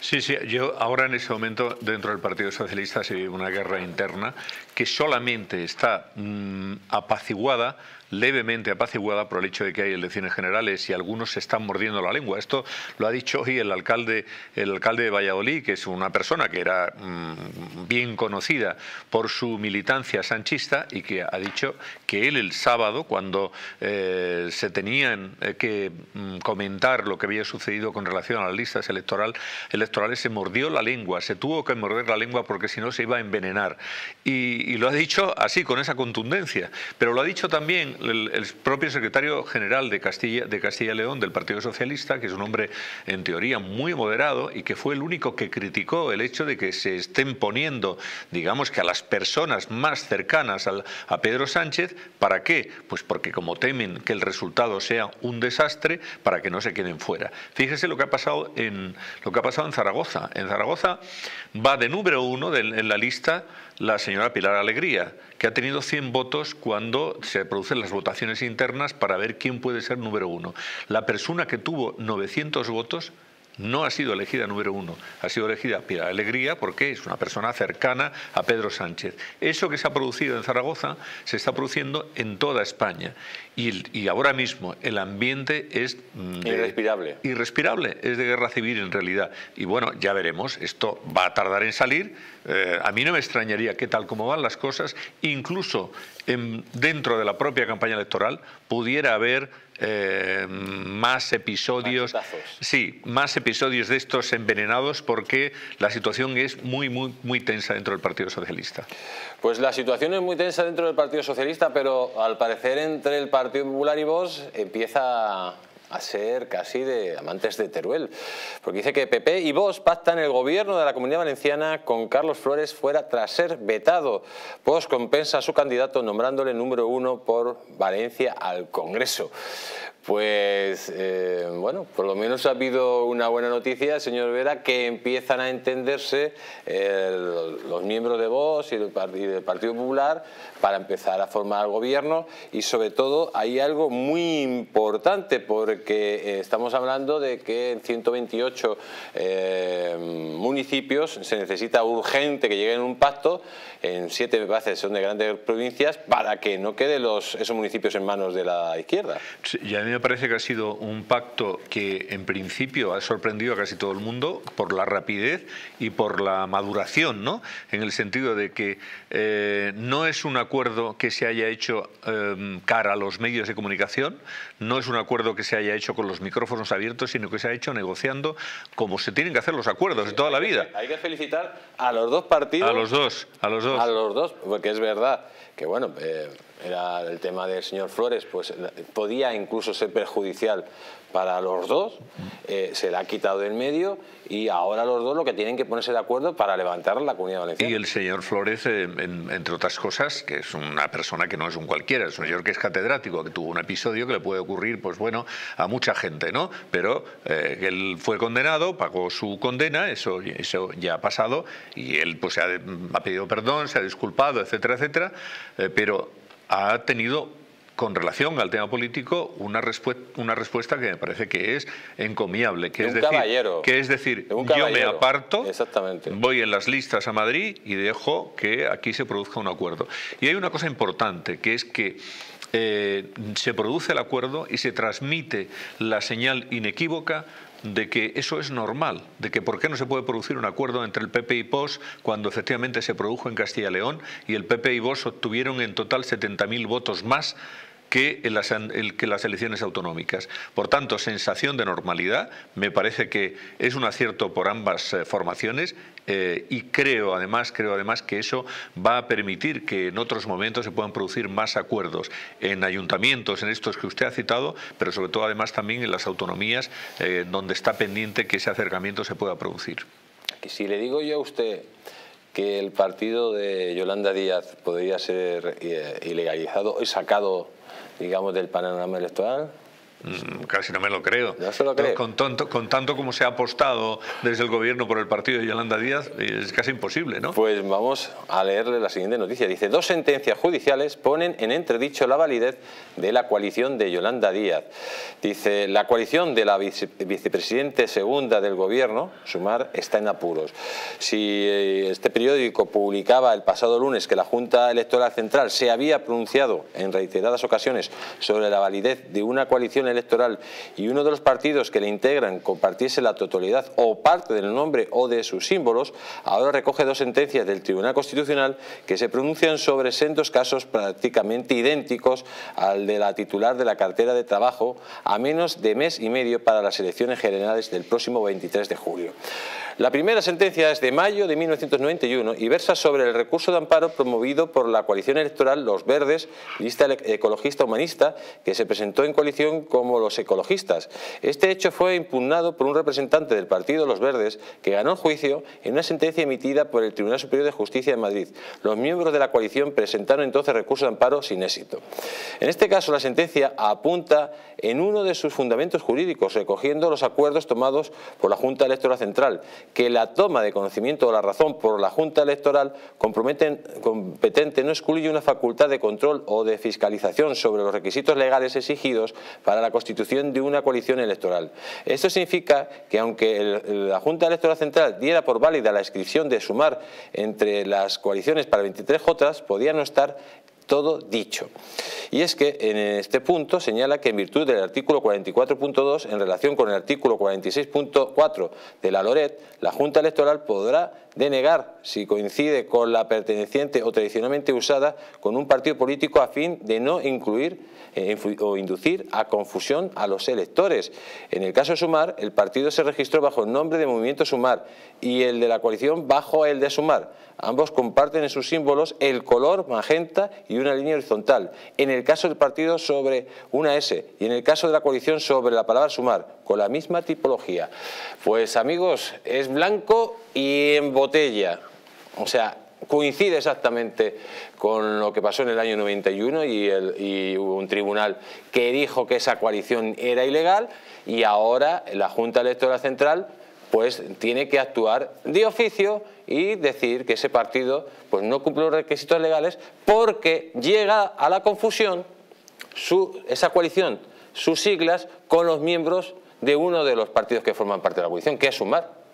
Sí, sí. Yo ahora en este momento dentro del Partido Socialista se vive una guerra interna que solamente está mmm, apaciguada levemente apaciguada por el hecho de que hay elecciones generales y algunos se están mordiendo la lengua. Esto lo ha dicho hoy el alcalde, el alcalde de Valladolid, que es una persona que era mmm, bien conocida por su militancia sanchista y que ha dicho que él el sábado, cuando eh, se tenían eh, que mmm, comentar lo que había sucedido con relación a las listas electoral, electorales, se mordió la lengua, se tuvo que morder la lengua porque si no se iba a envenenar. Y, y lo ha dicho así, con esa contundencia, pero lo ha dicho también el, el propio secretario general de Castilla de Castilla y León del Partido Socialista, que es un hombre en teoría muy moderado y que fue el único que criticó el hecho de que se estén poniendo, digamos, que a las personas más cercanas al, a Pedro Sánchez. ¿Para qué? Pues porque como temen que el resultado sea un desastre, para que no se queden fuera. Fíjese lo que ha pasado en, lo que ha pasado en Zaragoza. En Zaragoza va de número uno de, en la lista la señora Pilar Alegría, que ha tenido cien votos cuando se producen las votaciones internas para ver quién puede ser número uno. La persona que tuvo novecientos votos no ha sido elegida número uno, ha sido elegida Pilar Alegría porque es una persona cercana a Pedro Sánchez. Eso que se ha producido en Zaragoza se está produciendo en toda España y, y ahora mismo el ambiente es de, irrespirable. Irrespirable, es de guerra civil en realidad. Y bueno, ya veremos, esto va a tardar en salir. Eh, a mí no me extrañaría que tal como van las cosas, incluso en, dentro de la propia campaña electoral pudiera haber... Eh, más episodios sí, más episodios de estos envenenados, porque la situación es muy, muy, muy tensa dentro del Partido Socialista. Pues la situación es muy tensa dentro del Partido Socialista, pero al parecer entre el Partido Popular y Vox empieza a ser casi de amantes de Teruel, porque dice que P P y Vox pactan el gobierno de la Comunidad Valenciana con Carlos Flores fuera tras ser vetado. Vox compensa a su candidato nombrándole número uno por Valencia al Congreso. Pues, eh, bueno, por lo menos ha habido una buena noticia, señor Vera, que empiezan a entenderse eh, los miembros de Vox y del, y del Partido Popular para empezar a formar gobierno. Y sobre todo hay algo muy importante, porque eh, estamos hablando de que en ciento veintiocho eh, municipios se necesita urgente que lleguen un pacto, en siete me parece son de grandes provincias, para que no queden los, esos municipios en manos de la izquierda. Sí, y a mí me parece que ha sido un pacto que en principio ha sorprendido a casi todo el mundo por la rapidez y por la maduración, ¿no? En el sentido de que eh, no es un acuerdo que se haya hecho eh, cara a los medios de comunicación, no es un acuerdo que se haya hecho con los micrófonos abiertos, sino que se ha hecho negociando como se tienen que hacer los acuerdos de toda la vida. Hay que felicitar a los dos partidos. A los dos, a los dos. A los dos, porque es verdad que, bueno... Eh... era el tema del señor Flores, pues podía incluso ser perjudicial para los dos, eh, se le ha quitado del medio y ahora los dos lo que tienen que ponerse de acuerdo para levantar la Comunidad Valenciana. Y el señor Flores, eh, en, entre otras cosas, que es una persona que no es un cualquiera, es un señor que es catedrático, que tuvo un episodio que le puede ocurrir, pues bueno, a mucha gente, ¿no? Pero eh, él fue condenado, pagó su condena, eso, eso ya ha pasado y él pues ha, ha pedido perdón, se ha disculpado, etcétera, etcétera, eh, pero... ha tenido, con relación al tema político, una, una respuesta que me parece que es encomiable. Que de es un decir, caballero. Que es decir, de un yo me aparto, exactamente, voy en las listas a Madrid y dejo que aquí se produzca un acuerdo. Y hay una cosa importante, que es que eh, se produce el acuerdo y se transmite la señal inequívoca de que eso es normal, de que por qué no se puede producir un acuerdo entre el P P y Vox cuando efectivamente se produjo en Castilla y León y el P P y Vox obtuvieron en total setenta mil votos más que en las, en, que las elecciones autonómicas. Por tanto, sensación de normalidad, me parece que es un acierto por ambas eh, formaciones. Eh, y creo además, creo además que eso va a permitir que en otros momentos se puedan producir más acuerdos en ayuntamientos, en estos que usted ha citado, pero sobre todo además también en las autonomías eh, donde está pendiente que ese acercamiento se pueda producir. Y si le digo yo a usted que el partido de Yolanda Díaz podría ser eh, ilegalizado y sacado, digamos, del panorama electoral... casi no me lo creo. No se lo creo. Con, tanto, con tanto como se ha apostado desde el gobierno por el partido de Yolanda Díaz, es casi imposible, ¿no? Pues vamos a leerle la siguiente noticia. Dice, dos sentencias judiciales ponen en entredicho la validez de la coalición de Yolanda Díaz. Dice, la coalición de la vice, vicepresidente segunda del gobierno, Sumar, está en apuros. Si este periódico publicaba el pasado lunes que la Junta Electoral Central se había pronunciado en reiteradas ocasiones sobre la validez de una coalición electoral y uno de los partidos que le integran compartiese la totalidad o parte del nombre o de sus símbolos, ahora recoge dos sentencias del Tribunal Constitucional que se pronuncian sobre sendos casos prácticamente idénticos al de la titular de la cartera de trabajo a menos de mes y medio para las elecciones generales del próximo veintitrés de julio. La primera sentencia es de mayo de mil novecientos noventa y uno y versa sobre el recurso de amparo promovido por la coalición electoral Los Verdes, lista ecologista humanista, que se presentó en coalición como los ecologistas. Este hecho fue impugnado por un representante del partido Los Verdes que ganó el juicio en una sentencia emitida por el Tribunal Superior de Justicia de Madrid. Los miembros de la coalición presentaron entonces recurso de amparo sin éxito. En este caso la sentencia apunta en uno de sus fundamentos jurídicos, recogiendo los acuerdos tomados por la Junta Electoral Central, que la toma de conocimiento o la razón por la Junta Electoral competente no excluye una facultad de control o de fiscalización sobre los requisitos legales exigidos para la constitución de una coalición electoral. Esto significa que aunque el, la Junta Electoral Central diera por válida la inscripción de Sumar entre las coaliciones para veintitrés jotas, podía no estar todo dicho. Y es que en este punto señala que en virtud del artículo cuarenta y cuatro punto dos en relación con el artículo cuarenta y seis punto cuatro de la Loret, la Junta Electoral podrá denegar si coincide con la perteneciente o tradicionalmente usada con un partido político a fin de no incluir eh, o inducir a confusión a los electores. En el caso de Sumar, el partido se registró bajo el nombre de Movimiento Sumar y el de la coalición bajo el de Sumar. Ambos comparten en sus símbolos el color magenta y una línea horizontal. En el caso del partido sobre una S y en el caso de la coalición sobre la palabra Sumar, con la misma tipología. Pues amigos, es blanco y en botella, o sea, coincide exactamente con lo que pasó en el año noventa y uno y, el, y hubo un tribunal que dijo que esa coalición era ilegal y ahora la Junta Electoral Central pues tiene que actuar de oficio y decir que ese partido pues no cumple los requisitos legales porque llega a la confusión su, esa coalición, sus siglas con los miembros de uno de los partidos que forman parte de la coalición, que es Sumar.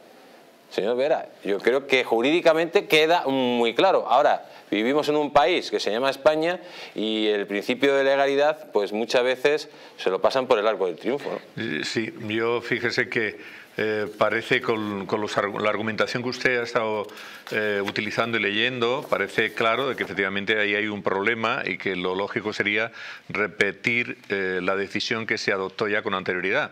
Señor Vera, yo creo que jurídicamente queda muy claro. Ahora, vivimos en un país que se llama España y el principio de legalidad, pues muchas veces se lo pasan por el arco del triunfo, ¿no? Sí, yo fíjese que eh, parece con, con los, la argumentación que usted ha estado eh, utilizando y leyendo, parece claro de que efectivamente ahí hay un problema y que lo lógico sería repetir eh, la decisión que se adoptó ya con anterioridad.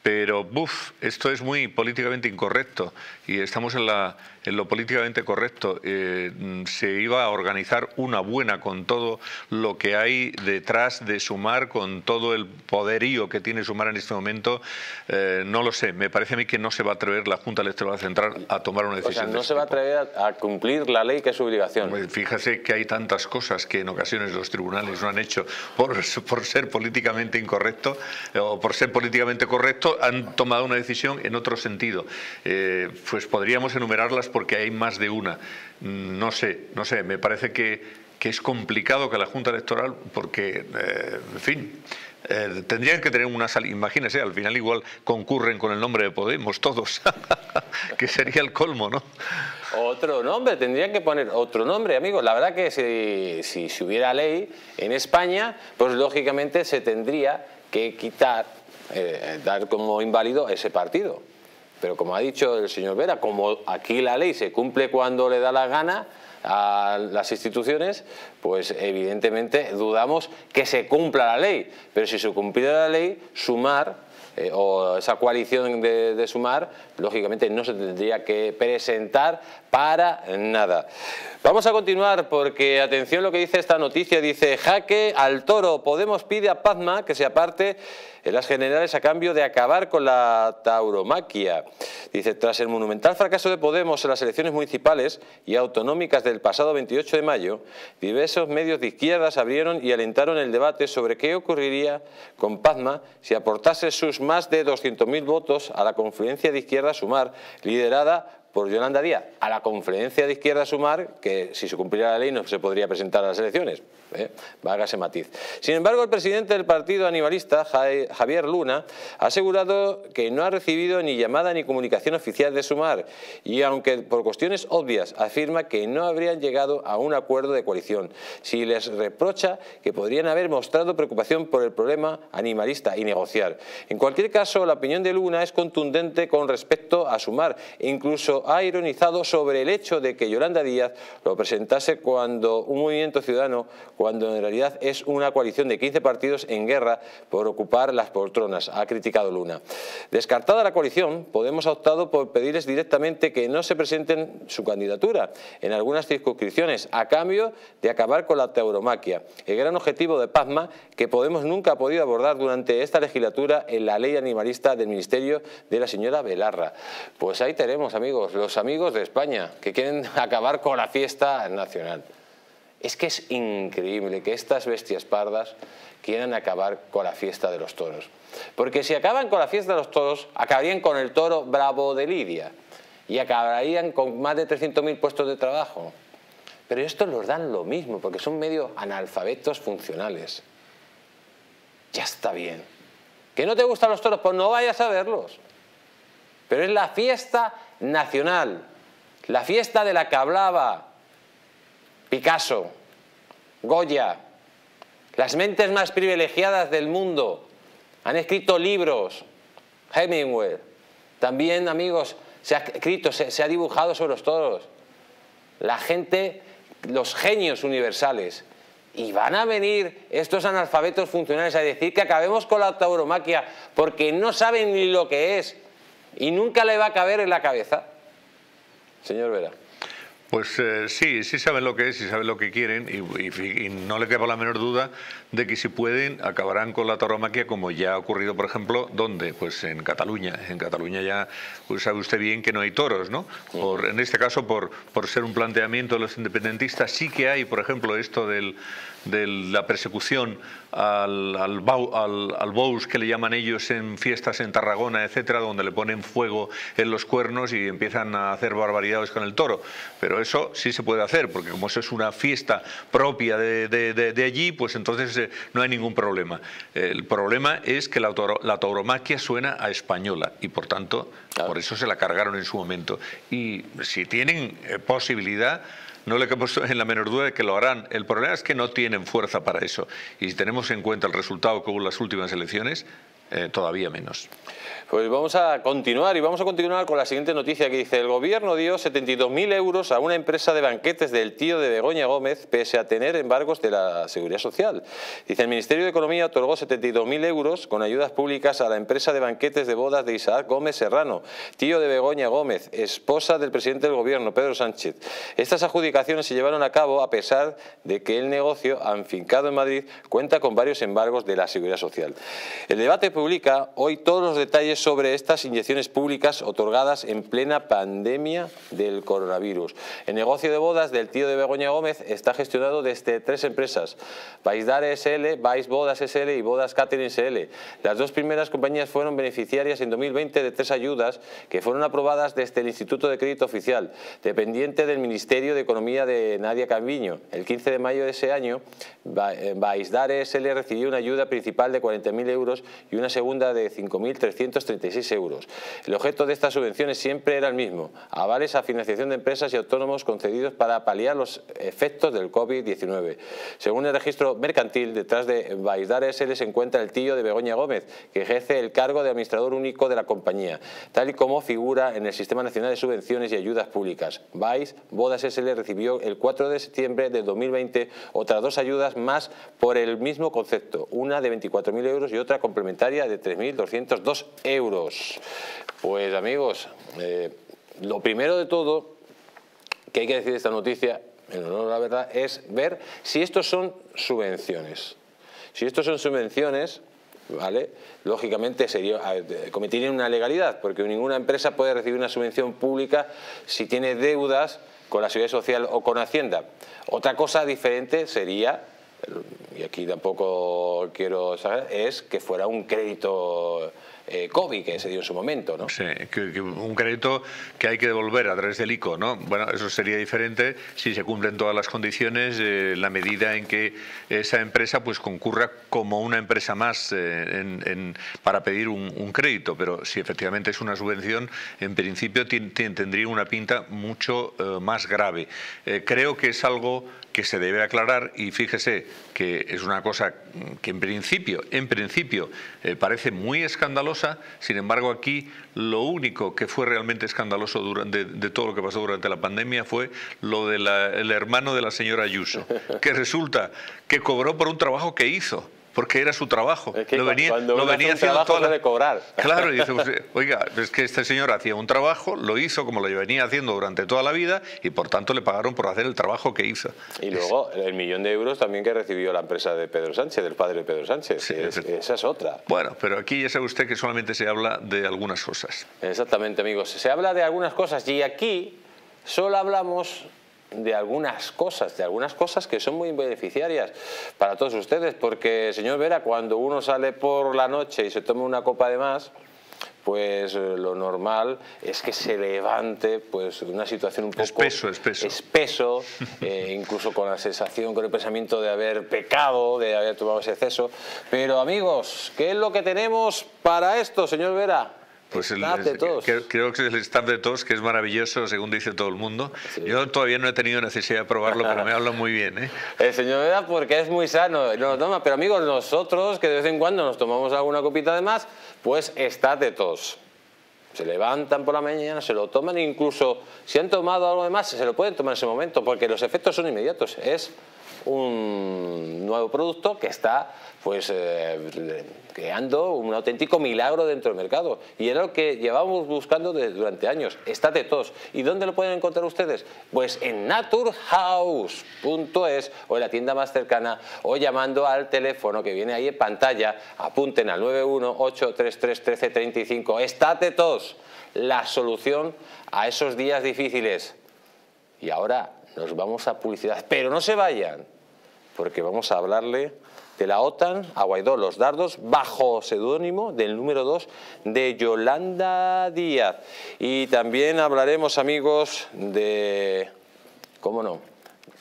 Pero, buf, esto es muy políticamente incorrecto y estamos en, la, en lo políticamente correcto. Eh, se iba a organizar una buena con todo lo que hay detrás de Sumar, con todo el poderío que tiene Sumar en este momento. Eh, no lo sé, me parece a mí que no se va a atrever la Junta Electoral Central a tomar una decisión. O sea, no de este se va tipo. a atrever a, a cumplir la ley que es su obligación. Pues fíjese que hay tantas cosas que en ocasiones los tribunales no han hecho por, por ser políticamente incorrecto o por ser políticamente correcto. Han tomado una decisión en otro sentido. Eh, pues podríamos enumerarlas porque hay más de una. No sé, no sé, me parece que, que es complicado que la Junta Electoral, porque, eh, en fin, eh, tendrían que tener una salida. Imagínese, al final igual concurren con el nombre de Podemos todos, que sería el colmo, ¿no? Otro nombre, tendrían que poner otro nombre, amigos. La verdad que si, si, si hubiera ley en España, pues lógicamente se tendría que quitar. Eh, dar como inválido ese partido, pero como ha dicho el señor Vera, como aquí la ley se cumple cuando le da la gana a las instituciones, pues evidentemente dudamos que se cumpla la ley, pero si se cumpliera la ley, Sumar Eh, o esa coalición de, de Sumar, lógicamente no se tendría que presentar para nada. Vamos a continuar porque, atención lo que dice esta noticia, dice, jaque al toro, Podemos pide a Pazma que se aparte en las generales a cambio de acabar con la tauromaquia. Dice, tras el monumental fracaso de Podemos en las elecciones municipales y autonómicas del pasado veintiocho de mayo, diversos medios de izquierdas abrieron y alentaron el debate sobre qué ocurriría con Pazma si aportase sus más de doscientos mil votos a la confluencia de izquierda Sumar, liderada por Yolanda Díaz, a la conferencia de izquierda Sumar, que si se cumpliera la ley no se podría presentar a las elecciones, ¿eh? Vaga ese matiz. Sin embargo, el presidente del partido animalista, Javier Luna, ha asegurado que no ha recibido ni llamada ni comunicación oficial de Sumar, y aunque por cuestiones obvias afirma que no habrían llegado a un acuerdo de coalición, si les reprocha que podrían haber mostrado preocupación por el problema animalista y negociar. En cualquier caso, la opinión de Luna es contundente con respecto a Sumar, e incluso ha ironizado sobre el hecho de que Yolanda Díaz lo presentase cuando un movimiento ciudadano, cuando en realidad es una coalición de quince partidos en guerra por ocupar las poltronas, ha criticado Luna. Descartada la coalición, Podemos ha optado por pedirles directamente que no se presenten su candidatura en algunas circunscripciones a cambio de acabar con la tauromaquia, el gran objetivo de Pazma que Podemos nunca ha podido abordar durante esta legislatura en la ley animalista del ministerio de la señora Belarra. Pues ahí tenemos, amigos, los amigos de España que quieren acabar con la fiesta nacional. Es que es increíble que estas bestias pardas quieran acabar con la fiesta de los toros, porque si acaban con la fiesta de los toros acabarían con el toro bravo de Lidia y acabarían con más de trescientos mil puestos de trabajo, pero estos los dan lo mismo porque son medio analfabetos funcionales. Ya está bien, que no te gustan los toros, pues no vayas a verlos, pero es la fiesta nacional, la fiesta de la que hablaba Picasso, Goya, las mentes más privilegiadas del mundo, han escrito libros, Hemingway, también amigos, se ha escrito, se, se ha dibujado sobre los toros, la gente, los genios universales, y van a venir estos analfabetos funcionales a decir que acabemos con la tauromaquia porque no saben ni lo que es. Y nunca le va a caber en la cabeza. Señor Vera. Pues eh, sí, sí saben lo que es, sí saben lo que quieren y, y, y no le queda la menor duda de que si pueden acabarán con la tauromaquia, como ya ha ocurrido, por ejemplo, ¿dónde? Pues en Cataluña. En Cataluña ya pues, sabe usted bien que no hay toros, ¿no? Por, en este caso, por, por ser un planteamiento de los independentistas, sí que hay, por ejemplo, esto del... de la persecución al, al, al, al bous, que le llaman ellos, en fiestas en Tarragona, etcétera, donde le ponen fuego en los cuernos y empiezan a hacer barbaridades con el toro. Pero eso sí se puede hacer, porque como eso es una fiesta propia de, de, de, de allí, pues entonces eh, no hay ningún problema. El problema es que la, toro, la tauromaquia suena a española y por tanto, claro, por eso se la cargaron en su momento. Y si tienen eh, posibilidad, no le cabe en la menor duda de que lo harán. El problema es que no tienen fuerza para eso. Y si tenemos en cuenta el resultado que hubo en las últimas elecciones, eh, todavía menos. Pues vamos a continuar y vamos a continuar con la siguiente noticia que dice: el gobierno dio setenta y dos mil euros a una empresa de banquetes del tío de Begoña Gómez pese a tener embargos de la Seguridad Social. Dice, el Ministerio de Economía otorgó setenta y dos mil euros con ayudas públicas a la empresa de banquetes de bodas de Isaac Gómez Serrano, tío de Begoña Gómez, esposa del presidente del gobierno, Pedro Sánchez. Estas adjudicaciones se llevaron a cabo a pesar de que el negocio, afincado en Madrid, cuenta con varios embargos de la Seguridad Social. El Debate publica hoy todos los detalles sobre estas inyecciones públicas otorgadas en plena pandemia del coronavirus. El negocio de bodas del tío de Begoña Gómez está gestionado desde tres empresas: Vaisdar ese ele, Vais Bodas ese ele y Bodas Catering ese ele. Las dos primeras compañías fueron beneficiarias en dos mil veinte de tres ayudas que fueron aprobadas desde el Instituto de Crédito Oficial, dependiente del Ministerio de Economía de Nadia Calviño. El quince de mayo de ese año, Vaisdar ese ele recibió una ayuda principal de cuarenta mil euros y una segunda de cinco mil trescientos treinta y seis euros. El objeto de estas subvenciones siempre era el mismo: avales a financiación de empresas y autónomos concedidos para paliar los efectos del COVID diecinueve. Según el registro mercantil, detrás de Vaisdar ese ele se encuentra el tío de Begoña Gómez, que ejerce el cargo de administrador único de la compañía, tal y como figura en el Sistema Nacional de Subvenciones y Ayudas Públicas. Vais Bodas ese ele recibió el cuatro de septiembre de dos mil veinte otras dos ayudas más por el mismo concepto, una de veinticuatro mil euros y otra complementaria de tres mil doscientos dos euros. Euros. Pues amigos, eh, lo primero de todo que hay que decir de esta noticia, en honor a la verdad, es ver si estos son subvenciones. Si estos son subvenciones, ¿vale? Lógicamente sería, cometirían una ilegalidad, porque ninguna empresa puede recibir una subvención pública si tiene deudas con la Seguridad Social o con Hacienda. Otra cosa diferente sería, y aquí tampoco quiero saber, es que fuera un crédito eh, COVID que se dio en su momento, ¿no? Sí, que, que un crédito que hay que devolver a través del ICO, ¿no? Bueno, eso sería diferente si se cumplen todas las condiciones, eh, la medida en que esa empresa pues concurra como una empresa más eh, en, en, para pedir un, un crédito, pero si efectivamente es una subvención, en principio tendría una pinta mucho eh, más grave. Eh, creo que es algo que se debe aclarar, y fíjese que es una cosa que en principio, en principio eh, parece muy escandalosa, sin embargo aquí lo único que fue realmente escandaloso durante, de, de todo lo que pasó durante la pandemia fue lo del de hermano de la señora Ayuso, que resulta que cobró por un trabajo que hizo. Porque era su trabajo. Es que lo venía, cuando lo venía hace un haciendo toda la... de cobrar. Claro, y dice, pues, oiga, es que este señor hacía un trabajo, lo hizo como lo venía haciendo durante toda la vida y por tanto le pagaron por hacer el trabajo que hizo. Y luego es... el millón de euros también que recibió la empresa de Pedro Sánchez, del padre de Pedro Sánchez. Sí, es, es... Esa es otra. Bueno, pero aquí ya sabe usted que solamente se habla de algunas cosas. Exactamente, amigos. Se habla de algunas cosas y aquí solo hablamos de algunas cosas, de algunas cosas que son muy beneficiarias para todos ustedes, porque, señor Vera, cuando uno sale por la noche y se toma una copa de más, pues lo normal es que se levante pues una situación un poco espeso, espeso, espeso eh, incluso con la sensación, con el pensamiento de haber pecado, de haber tomado ese exceso. Pero, amigos, ¿qué es lo que tenemos para esto, señor Vera? Pues el, de todos. Creo que es el staff de todos, que es maravilloso, según dice todo el mundo. Sí. Yo todavía no he tenido necesidad de probarlo, pero me hablan muy bien, ¿eh? El señor Vera, porque es muy sano, no lo toma. Pero amigos, nosotros, que de vez en cuando nos tomamos alguna copita de más, pues staff de todos. Se levantan por la mañana, se lo toman, incluso si han tomado algo de más, se lo pueden tomar en ese momento, porque los efectos son inmediatos. Es un nuevo producto que está pues eh, creando un auténtico milagro dentro del mercado, y era lo que llevábamos buscando de, durante años. Está de tos. ¿Y dónde lo pueden encontrar ustedes? Pues en naturhouse punto es o en la tienda más cercana o llamando al teléfono que viene ahí en pantalla. Apunten al nueve uno ocho, tres tres uno, tres tres tres cinco. Está de tos, la solución a esos días difíciles. Y ahora nos vamos a publicidad, pero no se vayan, porque vamos a hablarle de la OTAN a Guaidó, los dardos bajo seudónimo del número dos de Yolanda Díaz. Y también hablaremos, amigos, de, cómo no,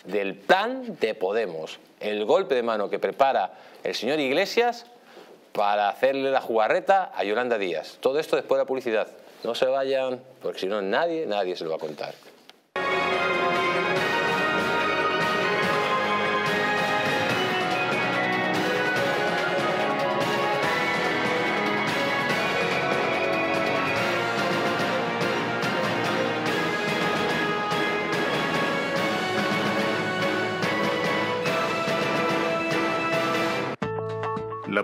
del plan de Podemos, el golpe de mano que prepara el señor Iglesias para hacerle la jugarreta a Yolanda Díaz. Todo esto después de la publicidad. No se vayan, porque si no nadie, nadie se lo va a contar. La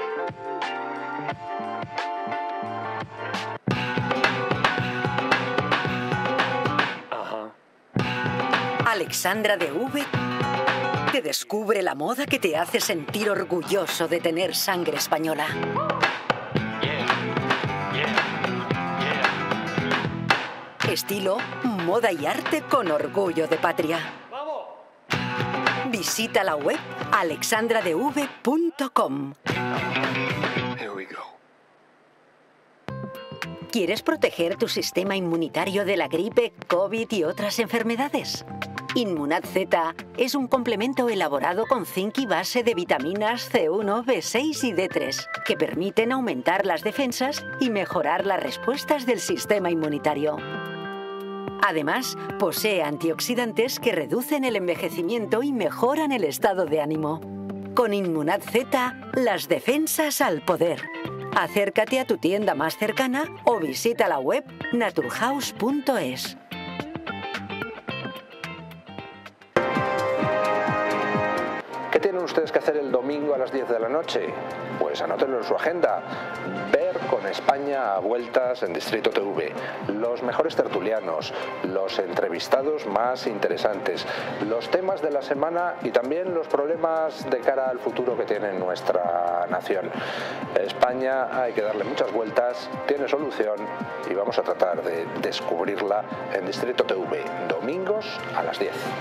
Alexandra de V te descubre la moda que te hace sentir orgulloso de tener sangre española. Yeah, yeah, yeah. Estilo, moda y arte con orgullo de patria. ¡Vamos! Visita la web alexandra d v punto com. ¿Quieres proteger tu sistema inmunitario de la gripe, COVID y otras enfermedades? Inmunad Z es un complemento elaborado con zinc y base de vitaminas C uno, B seis y D tres que permiten aumentar las defensas y mejorar las respuestas del sistema inmunitario. Además, posee antioxidantes que reducen el envejecimiento y mejoran el estado de ánimo. Con Inmunad Z, las defensas al poder. Acércate a tu tienda más cercana o visita la web naturhaus punto es. ¿Tienen ustedes que hacer el domingo a las diez de la noche? Pues anótenlo en su agenda. Ver con España a vueltas en Distrito T V. Los mejores tertulianos, los entrevistados más interesantes, los temas de la semana y también los problemas de cara al futuro que tiene nuestra nación. España hay que darle muchas vueltas, tiene solución y vamos a tratar de descubrirla en Distrito T V, domingos a las diez.